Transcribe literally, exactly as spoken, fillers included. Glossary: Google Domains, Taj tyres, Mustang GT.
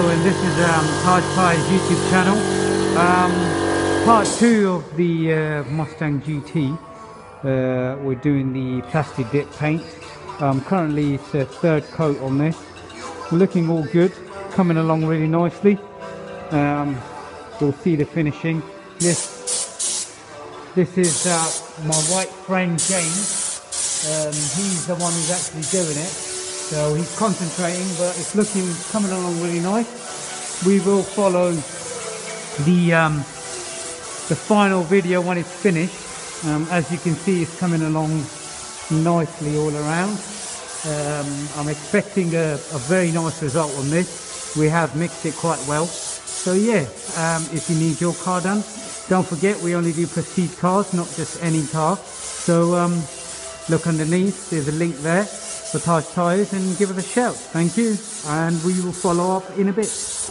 Hello, and this is um, Taj tyres YouTube channel. Um, part two of the uh, Mustang G T. Uh, we're doing the plastic dip paint. Um, currently it's a third coat on this. Looking all good, coming along really nicely. Um, we'll see the finishing. This, this is uh, my white friend James. Um, he's the one who's actually doing it. So he's concentrating, but it's looking, coming along really nice. We will follow the um, the final video when it's finished. Um, as you can see, it's coming along nicely all around. Um, I'm expecting a, a very nice result on this. We have mixed it quite well. So yeah, um, if you need your car done, don't forget we only do prestige cars, not just any car. So um, look underneath, there's a link there for Taj tyres, and give us a shout. Thank you, and we will follow up in a bit.